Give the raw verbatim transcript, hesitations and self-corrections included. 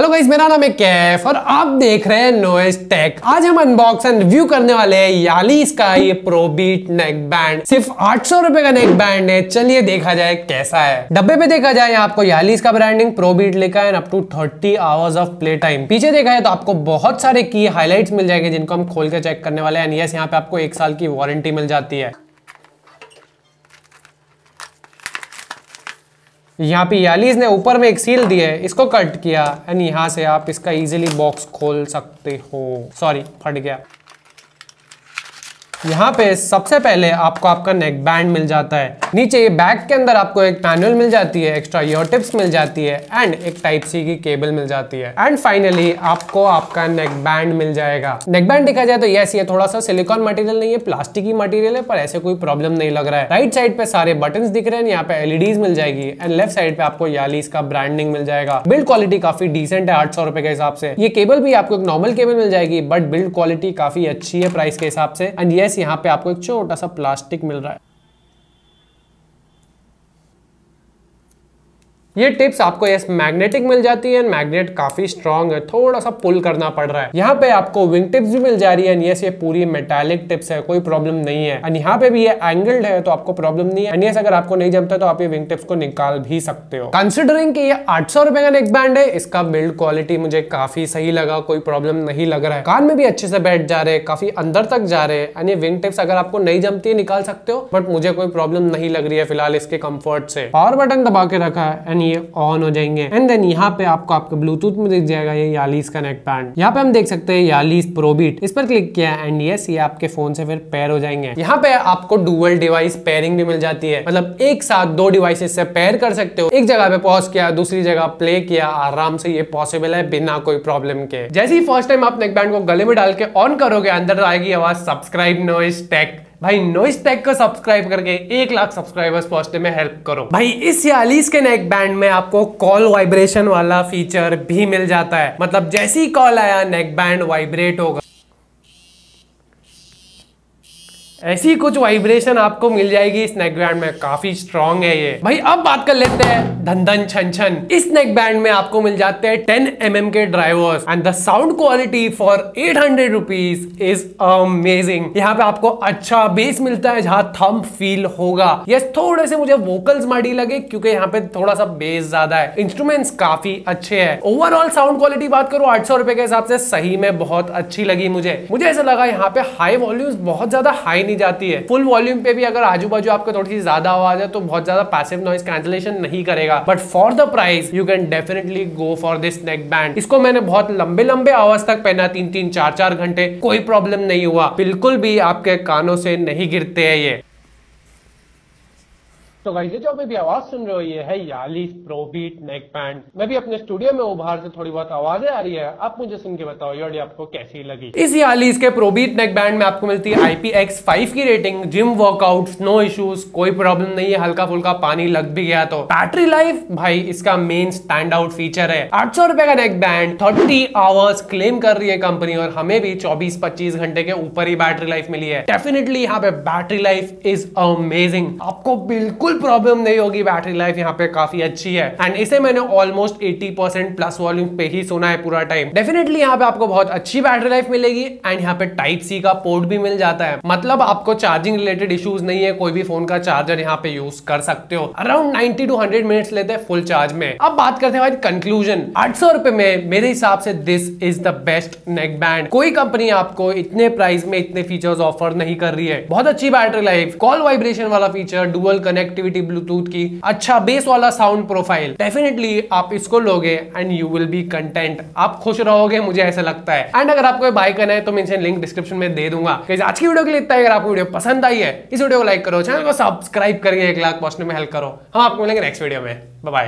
Hello guys, मेरा नाम है कैफ और आप देख रहे हैं नॉइज टेक। आज हम अनबॉक्स एंड रिव्यू करने वाले हैं यालीज का ये प्रोबीट नेक बैंड। सिर्फ आठ सौ रुपए का नेक बैंड है। चलिए देखा जाए कैसा है। डब्बे पे देखा जाए आपको यालीज का ब्रांडिंग प्रोबीट लिखा है, up to thirty hours of play time. पीछे देखा है तो आपको बहुत सारे की हाईलाइट मिल जाएंगे जिनको हम खोल के चेक करने वाले हैं। यस, यहाँ पे आपको एक साल की वारंटी मिल जाती है। यहाँ पे यालीज ने ऊपर में एक सील दी है, इसको कट किया एंड यहाँ से आप इसका इजीली बॉक्स खोल सकते हो। सॉरी, फट गया। यहाँ पे सबसे पहले आपको आपका नेक बैंड मिल जाता है। नीचे ये बैग के अंदर आपको एक मैनुअल मिल जाती है, एक्स्ट्रा ईयर टिप्स मिल जाती है एंड एक टाइप सी की केबल मिल जाती है। एंड फाइनली आपको आपका नेक बैंड मिल जाएगा। नेक बैंड देखा जाए तो यस, ये थोड़ा सा सिलिकॉन मटेरियल नहीं है, प्लास्टिक ही मटेरियल है, पर ऐसे कोई प्रॉब्लम नहीं लग रहा है। राइट साइड पे सारे बटन दिख रहे हैं, यहाँ पे एलईडीज मिल जाएगी एंड लेफ्ट साइड पे आपको यालीज का ब्रांडिंग मिल जाएगा। बिल्ड क्वालिटी काफी डिसेंट है आठ सौ रुपए के हिसाब से। ये केबल भी आपको एक नॉर्मल केबल मिल जाएगी, बट बिल्ड क्वालिटी काफी अच्छी है प्राइस के हिसाब से। एंड यस, यहाँ पे आपको एक छोटा सा प्लास्टिक मिल रहा है। ये टिप्स आपको यस मैग्नेटिक मिल जाती है। मैग्नेट काफी स्ट्रॉन्ग है, थोड़ा सा पुल करना पड़ रहा है। यहाँ पे आपको विंग टिप्स भी मिल जा रही है। यस, ये पूरी मेटालिक टिप्स है, कोई प्रॉब्लम नहीं है। एंड यहाँ पे भी ये एंगल्ड है तो आपको प्रॉब्लम नहीं है। एंड यस, अगर आपको नहीं जमता तो आप ये विंग टिप्स को निकाल भी सकते हो। कंसिडरिंग कि ये आठ सौ रुपए का नेक बैंड है, इसका बिल्ड क्वालिटी मुझे काफी सही लगा, कोई प्रॉब्लम नहीं लग रहा है। कान में भी अच्छे से बैठ जा रहे, काफी अंदर तक जा रहे। एंड ये विंग टिप्स अगर आपको नहीं जमती है निकाल सकते हो, बट मुझे कोई प्रॉब्लम नहीं लग रही है फिलहाल इसके कम्फर्ट से। पावर बटन दबा के रखा है, ये ऑन हो जाएंगे। एंड देन यहाँ पे आपको आपके ब्लूटूथ में दिख जाएगा ये यालीज का नेक बैंड। यहाँ पे हम देख सकते हैं यालीज प्रोबीट, इस पर क्लिक किया एंड यस, ये आपके फोन से फिर पेयर हो जाएंगे। यहाँ पे आपको डुअल डिवाइस पेयरिंग भी मिल जाती है, मतलब एक साथ दो डिवाइसेस से पेयर कर सकते हो। एक जगह पे पॉज किया, दूसरी जगह प्ले किया, आराम से ये पॉसिबल है बिना कोई प्रॉब्लम के। जैसे ही फर्स्ट टाइम आप नेक बैंड को गले में डाल के ऑन करोगे, अंदर आएगी आवाज सब्सक्राइब नॉइज टेक। भाई, नॉइज टेक को सब्सक्राइब करके एक लाख सब्सक्राइबर्स पहुंचने में हेल्प करो। भाई, इस यालीज के नेक बैंड में आपको कॉल वाइब्रेशन वाला फीचर भी मिल जाता है, मतलब जैसे ही कॉल आया नेक बैंड वाइब्रेट होगा। ऐसी कुछ वाइब्रेशन आपको मिल जाएगी इस नेक बैंड में, काफी स्ट्रॉन्ग है ये। भाई, अब बात कर लेते हैं धन धन छन छन। इस नेक बैंड में आपको मिल जाते हैं टेन एम एम के drivers and the sound quality for eight hundred rupees is amazing. यहाँ पे आपको अच्छा बेस मिलता है जहाँ थंब फील होगा। यस, थोड़े से मुझे वोकल्स माड़ी लगे क्योंकि यहाँ पे थोड़ा सा बेस ज्यादा है। इंस्ट्रूमेंट्स काफी अच्छे है। ओवरऑल साउंड क्वालिटी बात करूँ आठ सौ रुपए के हिसाब से सही में बहुत अच्छी लगी मुझे। मुझे ऐसा लगा यहाँ पे हाई वॉल्यूम बहुत ज्यादा हाई जाती है। फुल वॉल्यूम पे भी अगर आजू बाजू आपको थोड़ी सी ज्यादा आवाज है तो बहुत ज्यादा पैसिव नॉइज कैंसलेशन नहीं करेगा, but for the price you can definitely go for this neck band. इसको मैंने बहुत लंबे लंबे आवाज तक पहना, तीन तीन चार चार घंटे, कोई प्रॉब्लम नहीं हुआ, बिल्कुल भी आपके कानों से नहीं गिरते हैं ये। तो गाइस, जो भी आवाज सुन रहे हो ये है यालीज प्रोबीट नेक बैंड। मैं भी अपने स्टूडियो में हूँ, बाहर से थोड़ी बहुत आवाजें आ रही है। आप मुझे सुन के बताओ ये ऑडियो आपको कैसी लगी। इस यालीज के प्रोबीट नेक बैंड में आपको मिलती है आई पी एक्स फाइव की rating. Gym workout no issues, कोई प्रॉब्लम नहीं है, हल्का फुल्का पानी लग भी गया तो। बैटरी लाइफ भाई इसका मेन स्टैंड आउट फीचर है। आठ सौ रुपए का neck band thirty hours claim कर रही है कंपनी, और हमें भी चौबीस पच्चीस घंटे के ऊपर ही बैटरी लाइफ मिली है। डेफिनेटली यहाँ पे बैटरी लाइफ इज अमेजिंग, आपको बिल्कुल प्रॉब्लम नहीं होगी। बैटरी लाइफ यहाँ पे काफी अच्छी है एंड इसे मैंने ऑलमोस्ट अस्सी परसेंट प्लस वॉल्यूम पे ही सुना है पूरा टाइम। डेफिनेटली यहाँ पे आपको बहुत अच्छी बैटरी लाइफ मिलेगी एंड यहाँ पे टाइप सी का पोर्ट भी मिल जाता है, मतलब आपको चार्जिंग रिलेटेड इश्यूज नहीं है। कोई भी फोन का चार्जर यहाँ पे यूज कर सकते हो। Around ninety to hundred minutes लेते हैं फुल चार्ज में। अब बात करते हैं कंक्लूजन। आठ सौ रुपए में मेरे हिसाब से this is the best neck band. कोई कंपनी आपको इतने प्राइस में इतने फीचर्स ऑफर नहीं कर रही है। बहुत अच्छी बैटरी लाइफ, कॉल वाइब्रेशन वाला फीचर, डुअल कनेक्ट ब्लूटूथ की, अच्छा बेस वाला साउंड प्रोफाइल। डेफिनेटली आप इसको लोगे and you will be content, आप खुश रहोगे मुझे ऐसा लगता है। एंड अगर आपको बाय करना है तो मैं लिंक डिस्क्रिप्शन में दे दूंगा। आज की वीडियो के लिए इतना ही। अगर आपको वीडियो पसंद आई है इस वीडियो को लाइक करो, चैनल को सब्सक्राइब करके एक लाख पहुंचने में हेल्प करो। हम आपको मिलेंगे नेक्स्ट वीडियो में। Bye bye.